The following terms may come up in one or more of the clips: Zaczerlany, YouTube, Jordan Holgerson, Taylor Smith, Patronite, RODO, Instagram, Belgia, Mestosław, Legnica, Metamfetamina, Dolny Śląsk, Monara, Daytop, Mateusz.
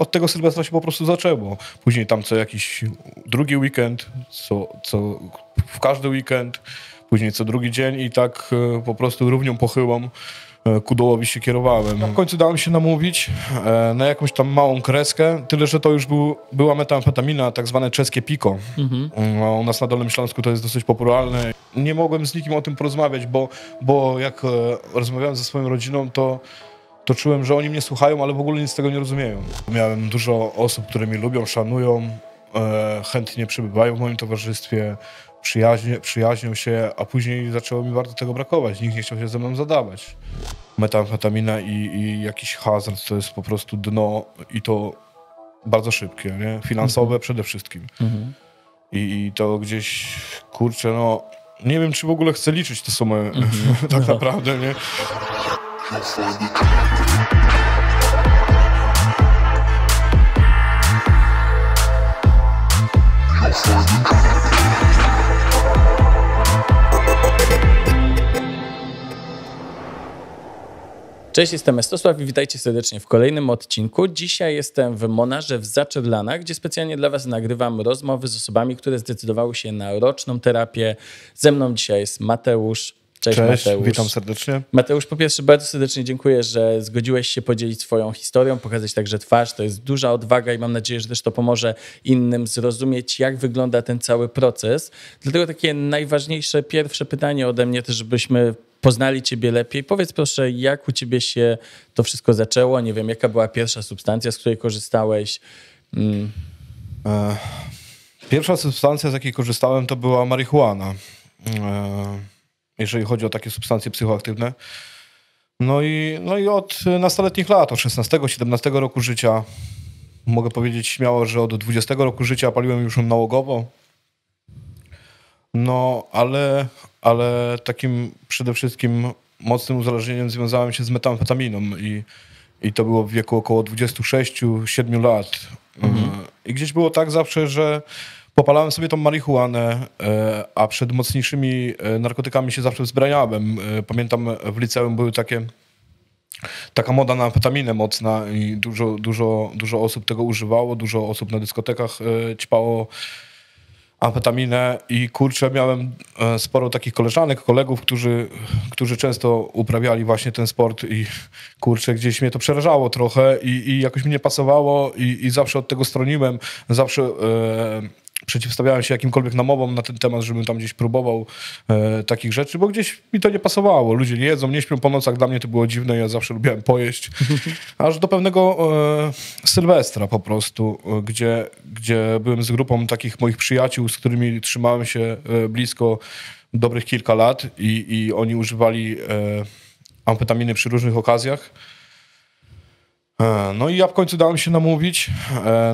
od tego Sylwestra się po prostu zaczęło. Później tam co jakiś drugi weekend, co w każdy weekend, później co drugi dzień i tak po prostu równią pochyłą ku dołowi się kierowałem. W końcu dałem się namówić na jakąś tam małą kreskę, tyle że to już była metamfetamina, tak zwane czeskie piko. Mhm. U nas na Dolnym Śląsku to jest dosyć popularne. Nie mogłem z nikim o tym porozmawiać, bo jak rozmawiałem ze swoją rodziną, to czułem, że oni mnie słuchają, ale w ogóle nic z tego nie rozumieją. Miałem dużo osób, które mnie lubią, szanują, chętnie przebywają w moim towarzystwie, przyjaźnią się, a później zaczęło mi bardzo tego brakować. Nikt nie chciał się ze mną zadawać. Metamfetamina i jakiś hazard to jest po prostu dno i to bardzo szybkie, nie? Finansowe przede wszystkim. Mhm. I to gdzieś, kurczę, no nie wiem, czy w ogóle chcę liczyć te sumy tak naprawdę, nie? Cześć, jestem Mestosław i witajcie serdecznie w kolejnym odcinku. Dzisiaj jestem w Monarze w Zaczerlanach, gdzie specjalnie dla was nagrywam rozmowy z osobami, które zdecydowały się na roczną terapię. Ze mną dzisiaj jest Mateusz. Cześć Mateusz. Witam serdecznie. Mateusz, po pierwsze bardzo serdecznie dziękuję, że zgodziłeś się podzielić swoją historią, pokazać także twarz. To jest duża odwaga i mam nadzieję, że też to pomoże innym zrozumieć, jak wygląda ten cały proces. Dlatego takie najważniejsze pierwsze pytanie ode mnie, też żebyśmy poznali ciebie lepiej. Powiedz proszę, jak u ciebie się to wszystko zaczęło? Nie wiem, jaka była pierwsza substancja, z której korzystałeś? Pierwsza substancja, z jakiej korzystałem, to była marihuana. Jeżeli chodzi o takie substancje psychoaktywne. No i od nastoletnich lat, od 16-17 roku życia, mogę powiedzieć śmiało, że od 20 roku życia paliłem już ją nałogowo. No, ale takim przede wszystkim mocnym uzależnieniem związałem się z metamfetaminą i to było w wieku około 26-7 lat. Mhm. I gdzieś było tak zawsze, że popalałem sobie tą marihuanę, a przed mocniejszymi narkotykami się zawsze wzbraniałem. Pamiętam, w liceum były taka moda na amfetaminę mocna i dużo osób tego używało, dużo osób na dyskotekach ćpało amfetaminę i kurczę, miałem sporo takich koleżanek, kolegów, którzy często uprawiali właśnie ten sport i kurczę, gdzieś mnie to przerażało trochę i jakoś mi nie pasowało i zawsze od tego stroniłem, zawsze przeciwstawiałem się jakimkolwiek namowom na ten temat, żebym tam gdzieś próbował takich rzeczy, bo gdzieś mi to nie pasowało. Ludzie nie jedzą, nie śpią po nocach, dla mnie to było dziwne, ja zawsze lubiłem pojeść. Aż do pewnego Sylwestra po prostu, gdzie byłem z grupą takich moich przyjaciół, z którymi trzymałem się blisko dobrych kilka lat i oni używali amfetaminy przy różnych okazjach. No i ja w końcu dałem się namówić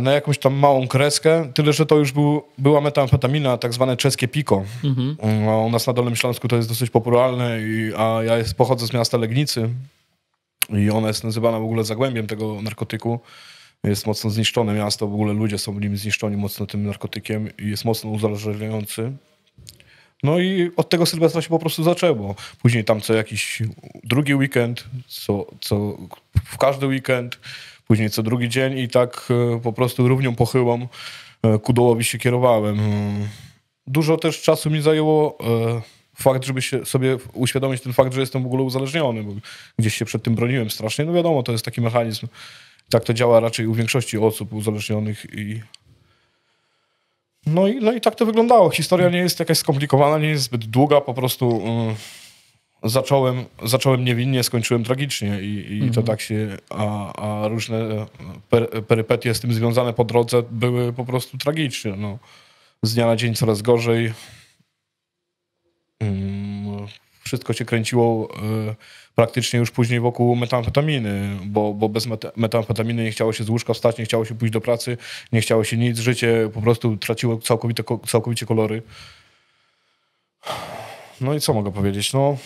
na jakąś tam małą kreskę, tyle że to już była metamfetamina, tak zwane czeskie piko. Mhm. U nas na Dolnym Śląsku to jest dosyć popularne, a ja pochodzę z miasta Legnicy i ona jest nazywana w ogóle zagłębiem tego narkotyku. Jest mocno zniszczone miasto, w ogóle ludzie są nim zniszczeni mocno tym narkotykiem i jest mocno uzależniający. No i od tego Sylwestra się po prostu zaczęło. Później tam co jakiś drugi weekend, co w każdy weekend, później co drugi dzień i tak po prostu równią pochyłą ku dołowi się kierowałem. Dużo też czasu mi zajęło fakt, żeby sobie uświadomić ten fakt, że jestem w ogóle uzależniony, bo gdzieś się przed tym broniłem strasznie. No wiadomo, to jest taki mechanizm. Tak to działa raczej u większości osób uzależnionych i... No i tak to wyglądało. Historia nie jest jakaś skomplikowana, nie jest zbyt długa. Po prostu zacząłem niewinnie, skończyłem tragicznie i to tak się... A różne perypetie z tym związane po drodze były po prostu tragiczne. No. Z dnia na dzień coraz gorzej. Wszystko się kręciło praktycznie już później wokół metamfetaminy, bo bez metamfetaminy nie chciało się z łóżka wstać, nie chciało się pójść do pracy, nie chciało się nic. Życie po prostu traciło całkowicie kolory. No i co mogę powiedzieć? No,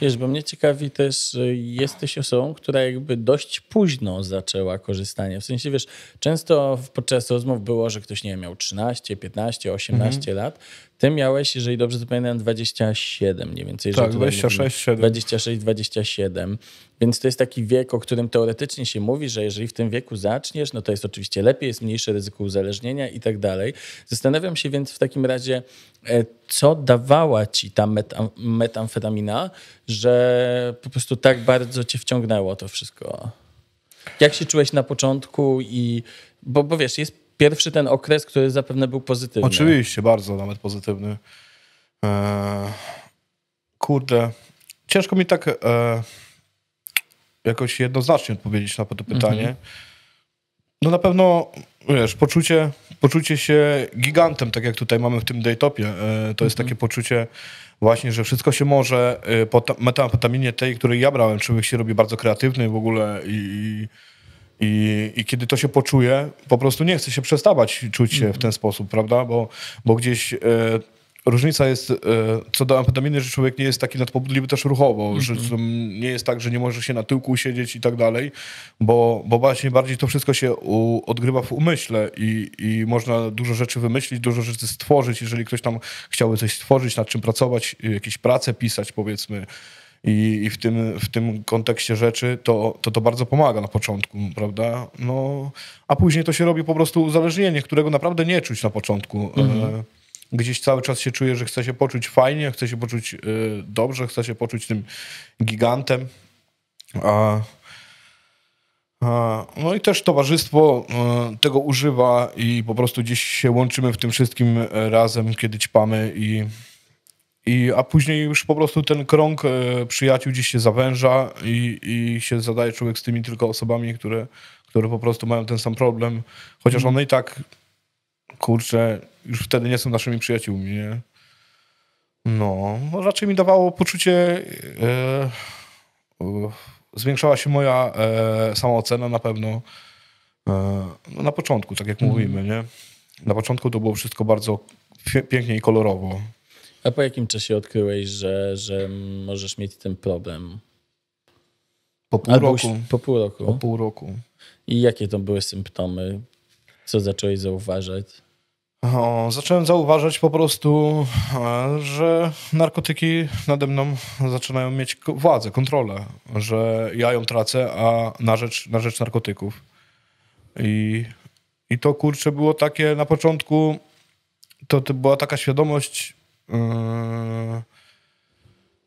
Wiesz, bo mnie ciekawi też, jesteś osobą, która jakby dość późno zaczęła korzystanie. W sensie, wiesz, często podczas rozmów było, że ktoś, nie wiem, miał 13, 15, 18 lat. Ty miałeś, jeżeli dobrze to pamiętam, 27 mniej więcej. Tak, 26, 27. Więc to jest taki wiek, o którym teoretycznie się mówi, że jeżeli w tym wieku zaczniesz, no to jest oczywiście lepiej, jest mniejsze ryzyko uzależnienia i tak dalej. Zastanawiam się więc w takim razie, co dawała ci ta metamfetamina, że po prostu tak bardzo cię wciągnęło to wszystko? Jak się czułeś na początku? Bo wiesz, jest pierwszy ten okres, który zapewne był pozytywny. Oczywiście, bardzo nawet pozytywny. Kurde, ciężko mi tak jakoś jednoznacznie odpowiedzieć na to pytanie. No na pewno, wiesz, poczucie się gigantem, tak jak tutaj mamy w tym daytopie. To jest takie poczucie właśnie, że wszystko się może. Po metamfetaminie tej, której ja brałem, człowiek się robi bardzo kreatywny w ogóle i kiedy to się poczuje, po prostu nie chce się przestawać czuć się w ten sposób, prawda? Bo gdzieś różnica jest co do amfetaminy, że człowiek nie jest taki nadpobudliwy też ruchowo, że nie jest tak, że nie może się na tyłku siedzieć i tak dalej, bo właśnie bardziej to wszystko się odgrywa w umyśle i można dużo rzeczy wymyślić, dużo rzeczy stworzyć, jeżeli ktoś tam chciałby coś stworzyć, nad czym pracować, jakieś prace pisać powiedzmy. I w tym kontekście rzeczy to bardzo pomaga na początku, prawda? No, a później to się robi po prostu uzależnienie, którego naprawdę nie czuć na początku. Gdzieś cały czas się czuję, że chcę się poczuć fajnie, chcę się poczuć dobrze, chcę się poczuć tym gigantem. No i też towarzystwo tego używa i po prostu gdzieś się łączymy w tym wszystkim razem, kiedy ćpamy a później już po prostu ten krąg przyjaciół gdzieś się zawęża i się zadaje człowiek z tymi tylko osobami, które po prostu mają ten sam problem. Chociaż one i tak, kurczę, już wtedy nie są naszymi przyjaciółmi, nie? No raczej mi dawało poczucie, zwiększała się moja samoocena na pewno na początku, tak jak mówimy, nie? Na początku to było wszystko bardzo pięknie i kolorowo. A po jakim czasie odkryłeś, że możesz mieć ten problem? Po pół roku. I jakie to były symptomy? Co zacząłeś zauważać? Zacząłem zauważać po prostu, że narkotyki nade mną zaczynają mieć władzę, kontrolę. Że ja ją tracę, a na rzecz narkotyków. I to, kurczę, było takie na początku, to była taka świadomość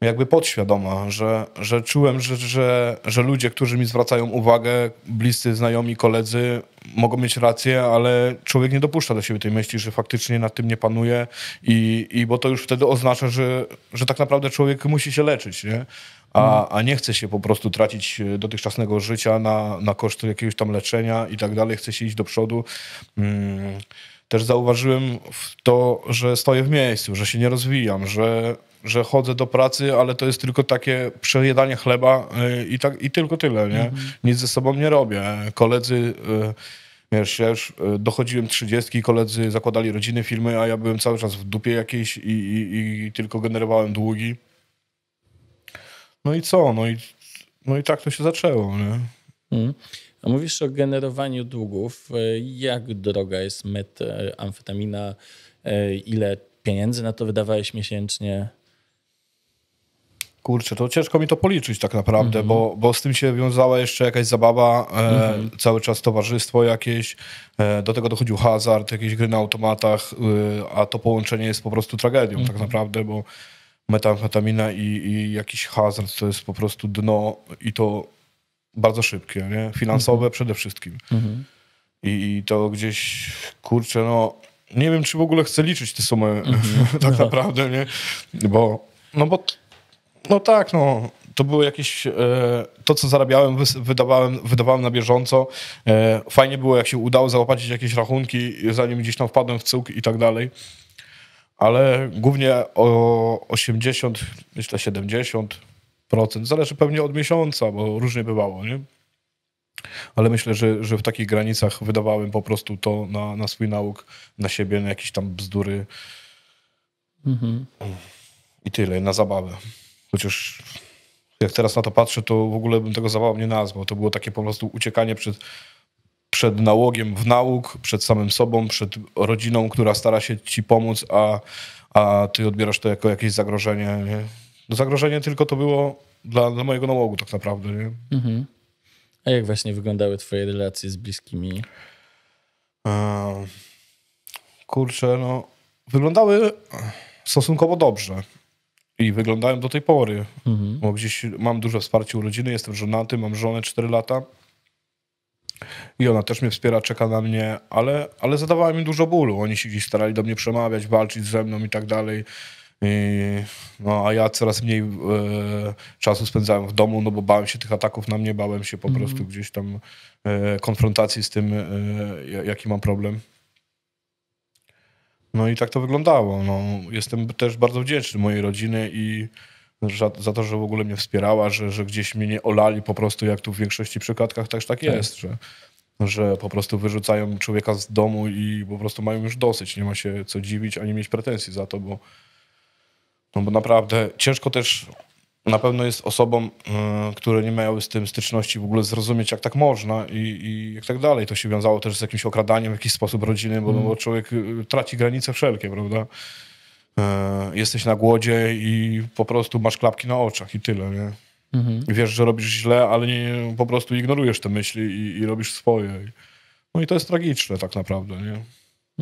jakby podświadoma, że czułem, że ludzie, którzy mi zwracają uwagę, bliscy, znajomi, koledzy, mogą mieć rację, ale człowiek nie dopuszcza do siebie tej myśli, że faktycznie nad tym nie panuje i bo to już wtedy oznacza, że tak naprawdę człowiek musi się leczyć, nie? A nie chce się po prostu tracić dotychczasnego życia na koszt jakiegoś tam leczenia i tak dalej, chce się iść do przodu. Też zauważyłem to, że stoję w miejscu, że się nie rozwijam, że chodzę do pracy, ale to jest tylko takie przejedanie chleba i tylko tyle, nie? Nic ze sobą nie robię. Koledzy, wiesz, ja już dochodziłem 30, koledzy zakładali rodziny, firmy, a ja byłem cały czas w dupie jakiejś i tylko generowałem długi. No i co? No i tak to się zaczęło, nie? A mówisz o generowaniu długów. Jak droga jest metamfetamina? Ile pieniędzy na to wydawałeś miesięcznie? Kurczę, to ciężko mi to policzyć tak naprawdę, bo z tym się wiązała jeszcze jakaś zabawa, cały czas towarzystwo jakieś, do tego dochodził hazard, jakieś gry na automatach, a to połączenie jest po prostu tragedią tak naprawdę, bo metamfetamina i jakiś hazard to jest po prostu dno i to bardzo szybkie, nie? Finansowe przede wszystkim. I to gdzieś, kurczę, no nie wiem, czy w ogóle chcę liczyć te sumy tak naprawdę, nie? Bo to były jakieś, to co zarabiałem, wydawałem na bieżąco. Fajnie było, jak się udało zaopłacić jakieś rachunki, zanim gdzieś tam wpadłem w cuk i tak dalej. Ale głównie o 80, myślę 70%. Zależy pewnie od miesiąca, bo różnie bywało, nie? Ale myślę, że w takich granicach wydawałem po prostu to na swój nauk, na siebie, na jakieś tam bzdury i tyle, na zabawę. Chociaż jak teraz na to patrzę, to w ogóle bym tego zawałem nie nazwał. To było takie po prostu uciekanie przed nałogiem w nałóg, przed samym sobą, przed rodziną, która stara się ci pomóc, a ty odbierasz to jako jakieś zagrożenie. Nie? No zagrożenie tylko to było dla mojego nałogu tak naprawdę. Nie? Mhm. A jak właśnie wyglądały twoje relacje z bliskimi? Kurczę, no wyglądały stosunkowo dobrze. I wyglądałem do tej pory. Mhm. Bo gdzieś mam duże wsparcie u rodziny, jestem żonaty, mam żonę 4 lata. I ona też mnie wspiera, czeka na mnie, ale zadawała mi dużo bólu. Oni się gdzieś starali do mnie przemawiać, walczyć ze mną i tak dalej. No, a ja coraz mniej czasu spędzałem w domu, no bo bałem się tych ataków na mnie, bałem się po prostu gdzieś tam konfrontacji z tym, jaki mam problem. No i tak to wyglądało. No, jestem też bardzo wdzięczny mojej rodziny i za to, że w ogóle mnie wspierała, że gdzieś mnie nie olali po prostu, jak tu w większości przypadkach też tak jest, że po prostu wyrzucają człowieka z domu i po prostu mają już dosyć. Nie ma się co dziwić, ani mieć pretensji za to, bo naprawdę ciężko też na pewno jest osobom, które nie miały z tym styczności, w ogóle zrozumieć, jak tak można i jak tak dalej. To się wiązało też z jakimś okradaniem w jakiś sposób rodziny, bo człowiek traci granice wszelkie, prawda? Jesteś na głodzie i po prostu masz klapki na oczach i tyle, nie? Mhm. Wiesz, że robisz źle, ale nie, po prostu ignorujesz te myśli i robisz swoje. No i to jest tragiczne tak naprawdę, nie?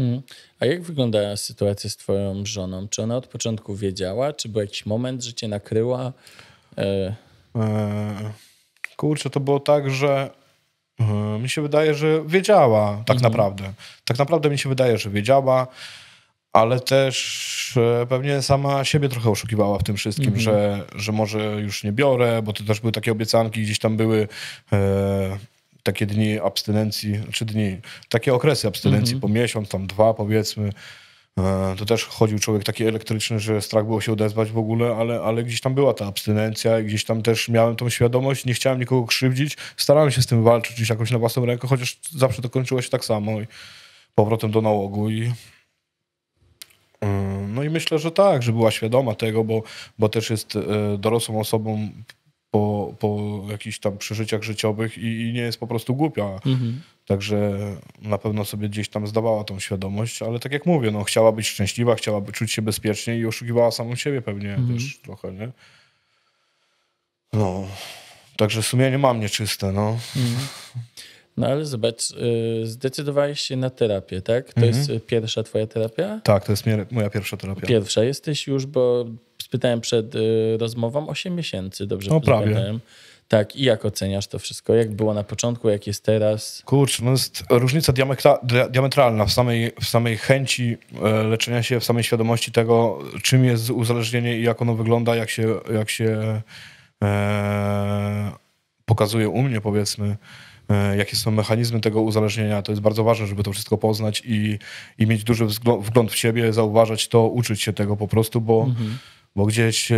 Mhm. A jak wyglądała sytuacja z twoją żoną? Czy ona od początku wiedziała? Czy był jakiś moment, że cię nakryła? Kurczę, to było tak, że mi się wydaje, że wiedziała tak naprawdę. Tak naprawdę mi się wydaje, że wiedziała, ale też pewnie sama siebie trochę oszukiwała w tym wszystkim, że może już nie biorę, bo to też były takie obiecanki, gdzieś tam były takie dni abstynencji, takie okresy abstynencji po miesiąc, tam 2 powiedzmy. To też chodził człowiek taki elektryczny, że strach było się odezwać w ogóle, ale gdzieś tam była ta abstynencja i gdzieś tam też miałem tą świadomość, nie chciałem nikogo krzywdzić, starałem się z tym walczyć gdzieś jakoś na własną rękę, chociaż zawsze to kończyło się tak samo, i powrotem do nałogu i... No i myślę, że tak, że była świadoma tego, bo też jest dorosłą osobą po jakichś tam przeżyciach życiowych i nie jest po prostu głupia. Także na pewno sobie gdzieś tam zdawała tą świadomość, ale tak jak mówię, no, chciała być szczęśliwa, chciała czuć się bezpiecznie i oszukiwała samą siebie pewnie też trochę, nie? No, także sumienie mam nieczyste, no. No ale zobacz, zdecydowałeś się na terapię, tak? To jest pierwsza twoja terapia? Tak, to jest moja pierwsza terapia. Pierwsza. Jesteś już, bo spytałem przed rozmową, 8 miesięcy, dobrze? No prawie. Tak, i jak oceniasz to wszystko? Jak było na początku, jak jest teraz? Kurczę, no jest różnica diametralna w samej chęci leczenia się, w samej świadomości tego, czym jest uzależnienie i jak ono wygląda, jak się pokazuje u mnie, powiedzmy. Jakie są mechanizmy tego uzależnienia. To jest bardzo ważne, żeby to wszystko poznać i mieć duży wgląd w siebie, zauważać to, uczyć się tego po prostu, bo gdzieś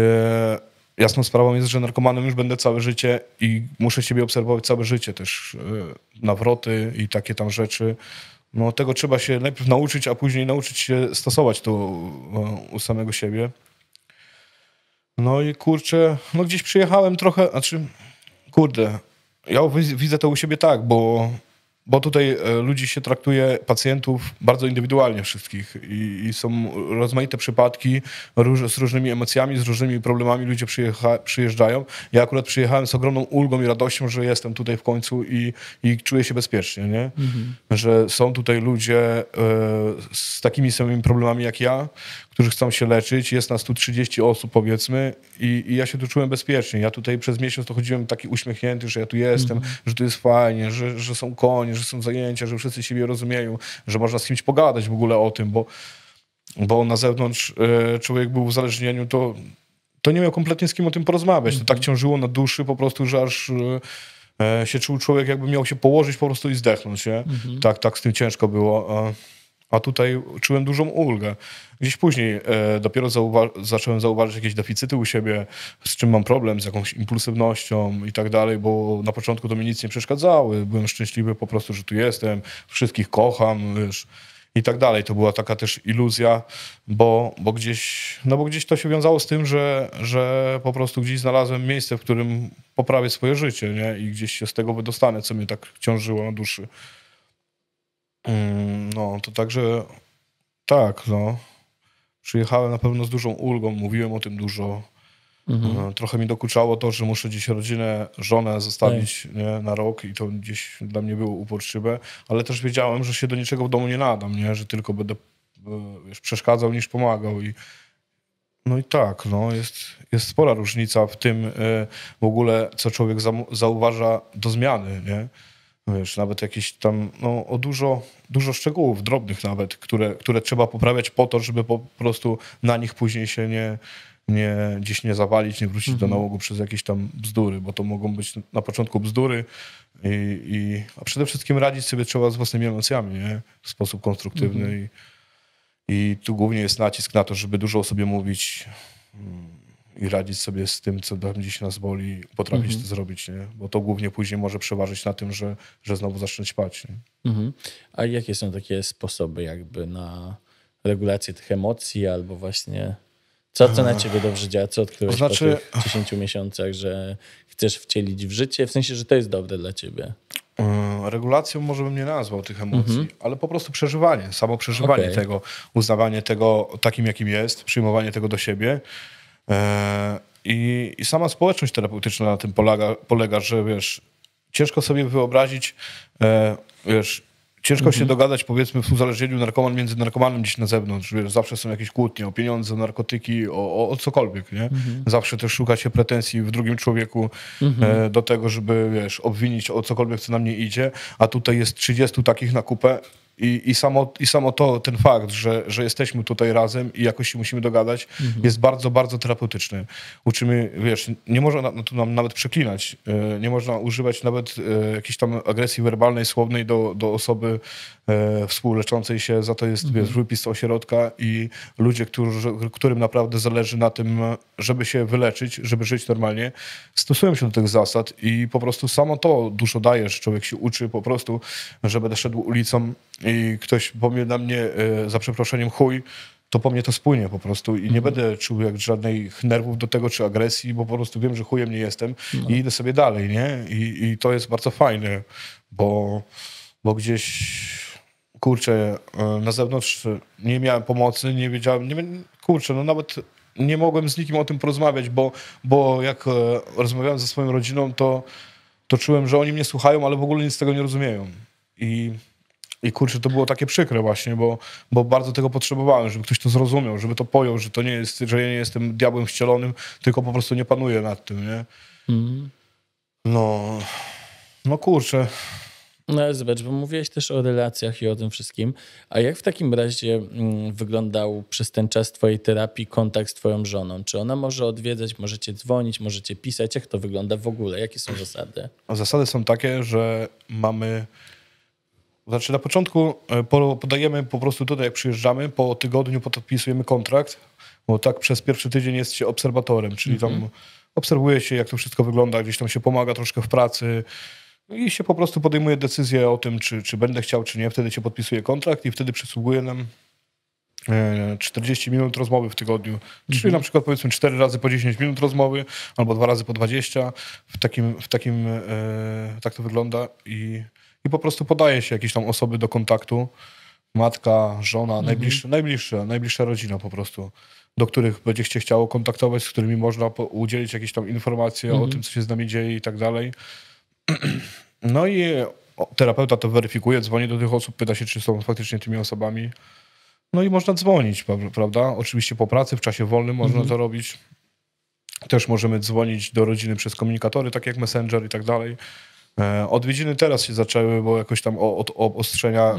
jasną sprawą jest, że narkomanem już będę całe życie i muszę siebie obserwować całe życie też. Nawroty i takie tam rzeczy. No, tego trzeba się najpierw nauczyć, a później nauczyć się stosować to u samego siebie. No i kurczę, no gdzieś przyjechałem trochę, znaczy kurde, ja widzę to u siebie tak, bo tutaj ludzi się traktuje, pacjentów, bardzo indywidualnie wszystkich i są rozmaite przypadki z różnymi emocjami, z różnymi problemami ludzie przyjeżdżają. Ja akurat przyjechałem z ogromną ulgą i radością, że jestem tutaj w końcu i czuję się bezpiecznie, nie? Że są tutaj ludzie z takimi samymi problemami jak ja, którzy chcą się leczyć. Jest nas tu 30 osób, powiedzmy, i ja się tu czułem bezpiecznie. Ja tutaj przez miesiąc to chodziłem taki uśmiechnięty, że ja tu jestem, że tu jest fajnie, że są konie, że są zajęcia, że wszyscy siebie rozumieją, że można z kimś pogadać w ogóle o tym, bo na zewnątrz człowiek był w uzależnieniu, to nie miał kompletnie z kim o tym porozmawiać. To tak ciążyło na duszy po prostu, że aż się czuł człowiek, jakby miał się położyć po prostu i zdechnąć. Nie? Tak z tym ciężko było. A tutaj czułem dużą ulgę. Gdzieś później dopiero zacząłem zauważyć jakieś deficyty u siebie, z czym mam problem, z jakąś impulsywnością i tak dalej, bo na początku to mi nic nie przeszkadzało. Byłem szczęśliwy po prostu, że tu jestem, wszystkich kocham, wiesz, i tak dalej. To była taka też iluzja, bo gdzieś to się wiązało z tym, że po prostu gdzieś znalazłem miejsce, w którym poprawię swoje życie, nie? I gdzieś się z tego wydostanę, co mnie tak ciążyło na duszy. No, to także tak, no. Przyjechałem na pewno z dużą ulgą, mówiłem o tym dużo. Mhm. Trochę mi dokuczało to, że muszę gdzieś rodzinę, żonę zostawić nie, na rok i to gdzieś dla mnie było uporczywe, ale też wiedziałem, że się do niczego w domu nie nadam, nie? Że tylko będę wiesz, przeszkadzał niż pomagał. No i tak, no, jest spora różnica w tym w ogóle, co człowiek zauważa do zmiany, nie? Wiesz, nawet jakieś tam no, o dużo szczegółów, drobnych nawet, które trzeba poprawiać po to, żeby po prostu na nich później się nie zawalić, nie wrócić do nałogu przez jakieś tam bzdury, bo to mogą być na początku bzdury, a przede wszystkim radzić sobie trzeba z własnymi emocjami, nie? W sposób konstruktywny. I tu głównie jest nacisk na to, żeby dużo o sobie mówić i radzić sobie z tym, co tam gdzieś nas boli, potrafić to zrobić, nie? Bo to głównie później może przeważyć na tym, że znowu zacznę spać. Nie? A jakie są takie sposoby jakby na regulację tych emocji albo właśnie... Co na ciebie dobrze działa? Co odkryłeś po tych 10 miesiącach, że chcesz wcielić w życie? W sensie, że to jest dobre dla ciebie. Regulacją może bym nie nazwał tych emocji, ale po prostu przeżywanie, samo przeżywanie tego, uznawanie tego takim, jakim jest, przyjmowanie tego do siebie. I sama społeczność terapeutyczna na tym polega, że wiesz, ciężko sobie wyobrazić, ciężko się dogadać, powiedzmy, w uzależnieniu narkoman między narkomanem gdzieś na zewnątrz. Wiesz, zawsze są jakieś kłótnie o pieniądze, o narkotyki, o cokolwiek. Nie? Zawsze też szuka się pretensji w drugim człowieku do tego, żeby wiesz, obwinić o cokolwiek, co nam nie idzie. A tutaj jest 30 takich na kupę i samo to, ten fakt, że jesteśmy tutaj razem i jakoś się musimy dogadać, jest bardzo, bardzo terapeutyczny. Uczymy, wiesz, nie można tu nam nawet przeklinać, nie można używać nawet jakiejś tam agresji werbalnej, słownej do osoby współleczącej się, za to jest wypis ośrodka i ludzie, którym naprawdę zależy na tym, żeby się wyleczyć, żeby żyć normalnie, stosują się do tych zasad i po prostu samo to dużo daje, że człowiek się uczy po prostu, że będę szedł ulicą i ktoś powie na mnie za przeproszeniem chuj, to po mnie to spłynie po prostu i nie będę czuł jak żadnych nerwów do tego czy agresji, bo po prostu wiem, że chujem nie jestem i idę sobie dalej, nie? I to jest bardzo fajne, bo gdzieś kurczę, na zewnątrz nie miałem pomocy, nie wiedziałem, no nawet nie mogłem z nikim o tym porozmawiać, bo jak rozmawiałem ze swoją rodziną, to czułem, że oni mnie słuchają, ale w ogóle nic z tego nie rozumieją. I kurczę, to było takie przykre właśnie, bo bardzo tego potrzebowałem, żeby ktoś to zrozumiał, żeby to pojął, że to nie jest, że ja nie jestem diabłem wcielonym, tylko po prostu nie panuję nad tym, nie? No kurczę. No ale zobacz, bo mówiłeś też o relacjach i o tym wszystkim, a jak w takim razie wyglądał przez ten czas twojej terapii kontakt z twoją żoną? Czy ona może odwiedzać, możecie dzwonić, możecie pisać? Jak to wygląda w ogóle? Jakie są zasady? Zasady są takie, że mamy... Znaczy na początku podajemy po prostu tutaj, jak przyjeżdżamy, po tygodniu podpisujemy kontrakt, bo tak przez pierwszy tydzień jest się obserwatorem, czyli tam obserwuje się, jak to wszystko wygląda, gdzieś tam się pomaga troszkę w pracy i się po prostu podejmuje decyzję o tym, czy będę chciał, czy nie. Wtedy się podpisuje kontrakt i wtedy przysługuje nam 40 minut rozmowy w tygodniu, czyli na przykład powiedzmy 4 razy po 10 minut rozmowy albo 2 razy po 20, tak to wygląda i po prostu podaje się jakieś tam osoby do kontaktu, matka, żona, najbliższa rodzina po prostu, do których będzie się chciało kontaktować, z którymi można udzielić jakieś tam informacje o tym, co się z nami dzieje i tak dalej. No i terapeuta to weryfikuje, dzwoni do tych osób, pyta się, czy są faktycznie tymi osobami. No i można dzwonić, prawda? Oczywiście po pracy, w czasie wolnym można to robić. Też możemy dzwonić do rodziny przez komunikatory, tak jak Messenger i tak dalej. Odwiedziny teraz się zaczęły, bo jakoś tam od obostrzenia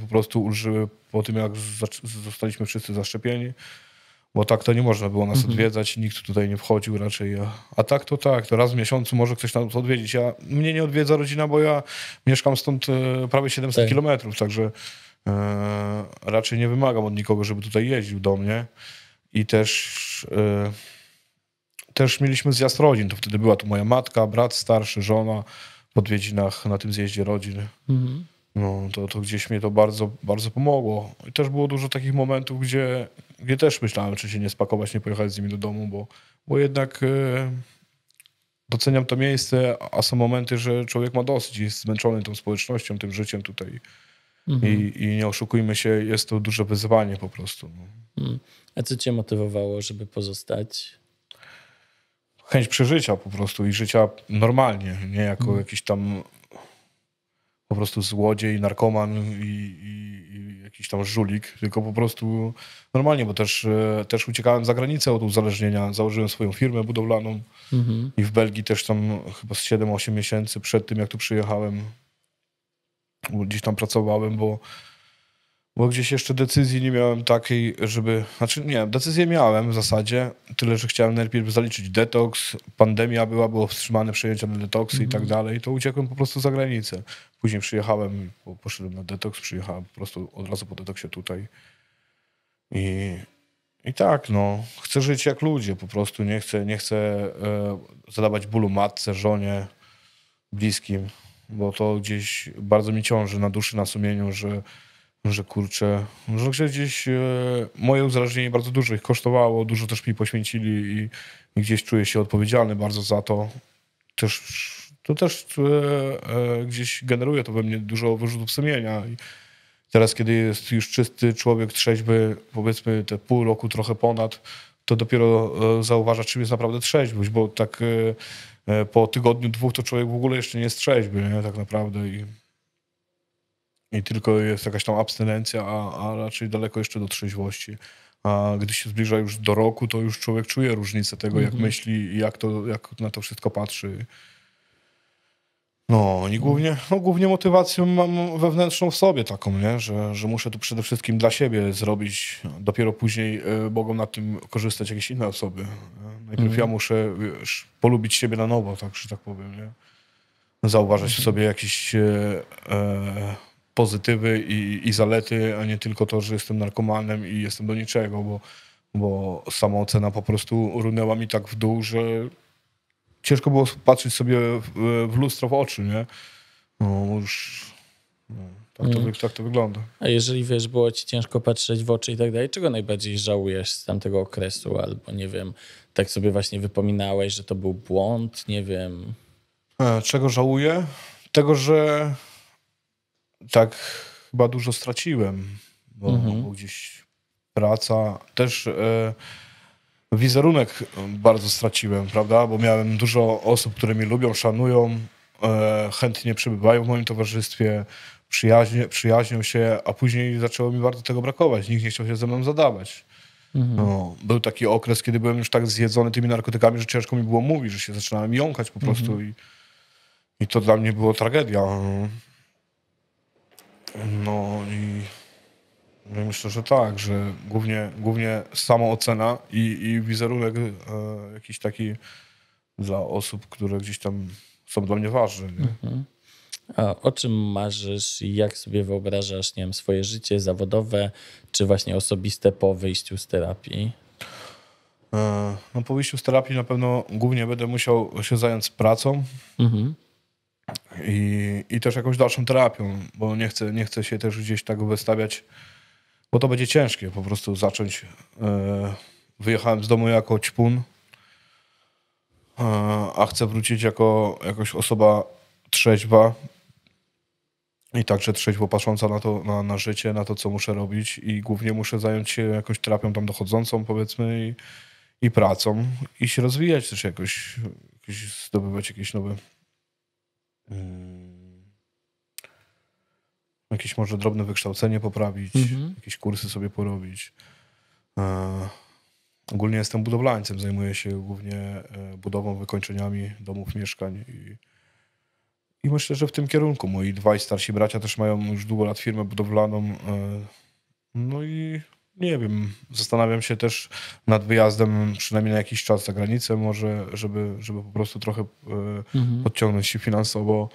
po prostu ulżyły po tym, jak zostaliśmy wszyscy zaszczepieni, bo tak to nie można było nas odwiedzać, nikt tutaj nie wchodził raczej. A tak to tak, to raz w miesiącu może ktoś nas odwiedzić. Mnie nie odwiedza rodzina, bo ja mieszkam stąd prawie 700 kilometrów, także raczej nie wymagam od nikogo, żeby tutaj jeździł do mnie. I też mieliśmy zjazd rodzin, to wtedy była tu moja matka, brat starszy, żona, w odwiedzinach na tym zjeździe rodzin. No, to gdzieś mnie to bardzo, bardzo pomogło. I też było dużo takich momentów, gdzie też myślałem, czy się nie spakować, nie pojechać z nimi do domu, bo jednak doceniam to miejsce, a są momenty, że człowiek ma dosyć, jest zmęczony tą społecznością, tym życiem tutaj. Mhm. I nie oszukujmy się, jest to duże wyzwanie po prostu. No. A co cię motywowało, żeby pozostać? Chęć przeżycia po prostu i życia normalnie, nie jako jakiś tam po prostu złodziej, narkoman i jakiś tam żulik, tylko po prostu normalnie, bo też uciekałem za granicę od uzależnienia. Założyłem swoją firmę budowlaną i w Belgii też tam chyba z 7-8 miesięcy przed tym, jak tu przyjechałem, gdzieś tam pracowałem, bo gdzieś jeszcze decyzji nie miałem takiej, żeby... Znaczy nie, decyzję miałem w zasadzie, tyle, że chciałem najpierw zaliczyć detoks, pandemia było wstrzymane przejęcia na detoksy i tak dalej, to uciekłem po prostu za granicę. Później przyjechałem, poszedłem na detoks, przyjechałem po prostu od razu po detoksie tutaj. I tak, no, chcę żyć jak ludzie po prostu, nie chcę zadawać bólu matce, żonie, bliskim, bo to gdzieś bardzo mi ciąży na duszy, na sumieniu, że kurczę, że gdzieś moje uzależnienie bardzo dużo ich kosztowało, dużo też mi poświęcili i gdzieś czuję się odpowiedzialny bardzo za to. To też gdzieś generuje to we mnie dużo wyrzutów sumienia. I teraz, kiedy jest już czysty człowiek, trzeźwy, powiedzmy te pół roku, trochę ponad, to dopiero zauważa, czym jest naprawdę trzeźwość, bo tak po tygodniu, dwóch to człowiek w ogóle jeszcze nie jest trzeźwy, nie? Tak naprawdę. I tylko jest jakaś tam abstynencja, a raczej daleko jeszcze do trzeźwości. A gdy się zbliża już do roku, to już człowiek czuje różnicę tego, jak myśli i jak na to wszystko patrzy. No i głównie motywację mam wewnętrzną w sobie taką, nie? Że muszę tu przede wszystkim dla siebie zrobić. Dopiero później mogą na tym korzystać jakieś inne osoby. Najpierw ja muszę, wiesz, polubić siebie na nowo, tak, że tak powiem, nie? Zauważać w sobie jakieś pozytywy i zalety, a nie tylko to, że jestem narkomanem i jestem do niczego, bo samoocena po prostu runęła mi tak w dół, że ciężko było patrzeć sobie w lustro w oczy, nie? No już no, tak to wygląda. A jeżeli, wiesz, było ci ciężko patrzeć w oczy i tak dalej, czego najbardziej żałujesz z tamtego okresu? Albo nie wiem, tak sobie właśnie wypominałeś, że to był błąd, nie wiem. Czego żałuję? Tego, że tak chyba dużo straciłem, bo gdzieś praca, też wizerunek bardzo straciłem, prawda? Bo miałem dużo osób, które mnie lubią, szanują, chętnie przebywają w moim towarzystwie, przyjaźnią się, a później zaczęło mi bardzo tego brakować. Nikt nie chciał się ze mną zadawać. No, był taki okres, kiedy byłem już tak zjedzony tymi narkotykami, że ciężko mi było mówić, że się zaczynałem jąkać po prostu i to dla mnie było tragedia. No i myślę, że tak, że głównie samoocena i wizerunek jakiś taki dla osób, które gdzieś tam są dla mnie ważne. Nie? A o czym marzysz i jak sobie wyobrażasz, nie wiem, swoje życie zawodowe czy właśnie osobiste po wyjściu z terapii? No, po wyjściu z terapii na pewno głównie będę musiał się zająć pracą. I też jakąś dalszą terapią, bo nie chcę się też gdzieś tak wystawiać, bo to będzie ciężkie po prostu zacząć. Wyjechałem z domu jako ćpun, a chcę wrócić jako jakaś osoba trzeźwa i także trzeźwo patrząca na to, na życie, na to, co muszę robić, i głównie muszę zająć się jakąś terapią tam dochodzącą, powiedzmy, i pracą, i się rozwijać też jakoś zdobywać jakieś nowe... jakieś może drobne wykształcenie poprawić, jakieś kursy sobie porobić. Ogólnie jestem budowlańcem, zajmuję się głównie budową, wykończeniami domów, mieszkań i myślę, że w tym kierunku. Moi dwaj starsi bracia też mają już długo lat firmę budowlaną. No i nie wiem, zastanawiam się też nad wyjazdem przynajmniej na jakiś czas za granicę może, żeby po prostu trochę podciągnąć się finansowo.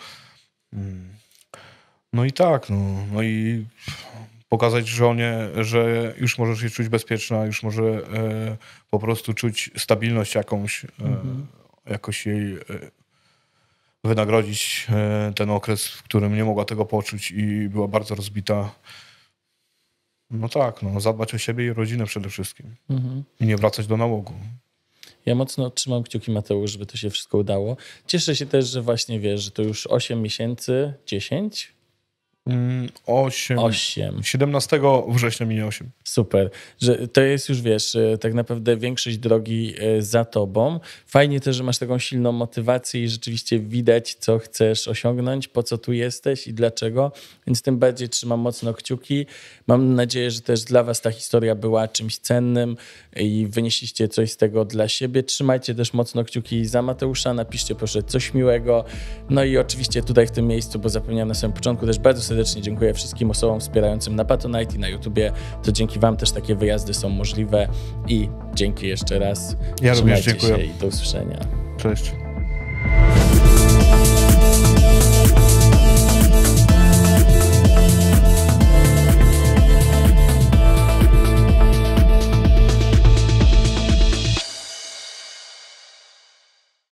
No i tak, no i pokazać żonie, że już możesz się czuć bezpieczna, już może po prostu czuć stabilność jakąś, jakoś jej wynagrodzić ten okres, w którym nie mogła tego poczuć i była bardzo rozbita. No tak, no, zadbać o siebie i rodzinę przede wszystkim. Mhm. I nie wracać do nałogu. Ja mocno trzymam kciuki, Mateusz, żeby to się wszystko udało. Cieszę się też, że właśnie wiesz, że to już 8 miesięcy, 10? 8. 17 września minie 8. Super, że to jest już, wiesz, tak naprawdę większość drogi za tobą. Fajnie też, że masz taką silną motywację i rzeczywiście widać, co chcesz osiągnąć, po co tu jesteś i dlaczego, więc tym bardziej trzymam mocno kciuki. Mam nadzieję, że też dla was ta historia była czymś cennym i wynieśliście coś z tego dla siebie. Trzymajcie też mocno kciuki za Mateusza, napiszcie proszę coś miłego. No i oczywiście tutaj w tym miejscu, bo zapomniałem na samym początku, też bardzo serdecznie dziękuję wszystkim osobom wspierającym na Patronite i na YouTubie. To dzięki wam też takie wyjazdy są możliwe i dzięki jeszcze raz. Ja również dziękuję. I do usłyszenia. Cześć.